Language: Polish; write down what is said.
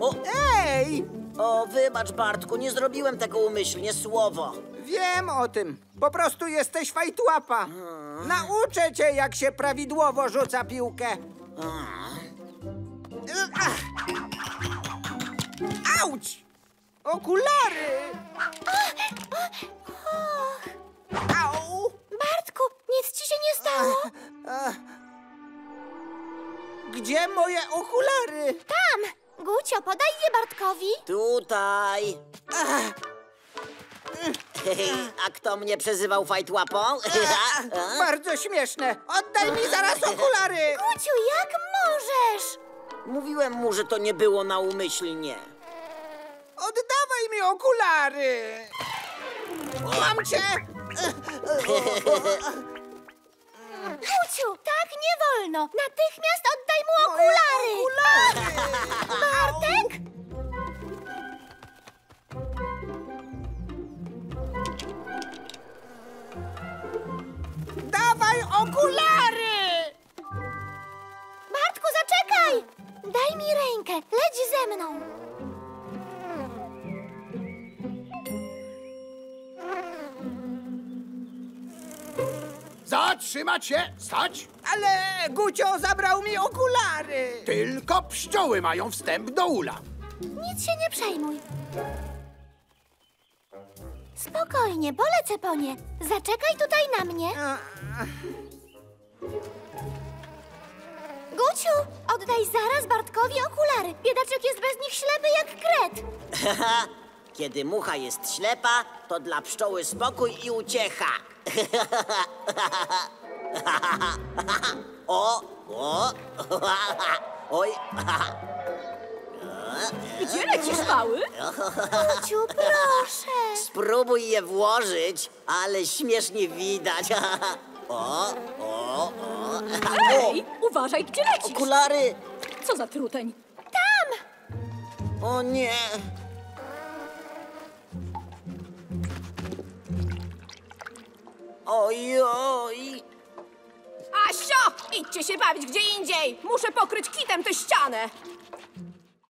O, ej! O, wybacz, Bartku, nie zrobiłem tego umyślnie, słowo. Wiem o tym. Po prostu jesteś fajtłapa. Nauczę cię, jak się prawidłowo rzuca piłkę. Auć! Okulary! Au! Bartku, nic ci się nie stało? Gdzie moje okulary? Tam! Gucio, podaj je Bartkowi. Tutaj. A kto mnie przezywał fajtłapą? Bardzo śmieszne. Oddaj mi zaraz okulary. Guciu, jak możesz? Mówiłem mu, że to nie było naumyślnie. Oddawaj mi okulary. Mam cię. Guciu, tak nie wolno. Natychmiast oddaj mu okulary. Bartek? Dawaj okulary! Bartku, zaczekaj! Daj mi rękę, leć ze mną. Zatrzymać się! Stać! Ale Gucio zabrał mi okulary! Tylko pszczoły mają wstęp do ula. Nic się nie przejmuj. Spokojnie, polecę po nie. Zaczekaj tutaj na mnie. Guciu, oddaj zaraz Bartkowi okulary. Biedaczek jest bez nich ślepy jak kret. Kiedy mucha jest ślepa, to dla pszczoły spokój i uciecha. Oj. Gdzie lecisz, mały? Guciu, proszę. Spróbuj je włożyć, ale śmiesznie widać. Ej, uważaj, gdzie lecisz? Okulary. Co za truteń? Tam. O nie. Oj. Asio, idźcie się bawić gdzie indziej. Muszę pokryć kitem tę ścianę.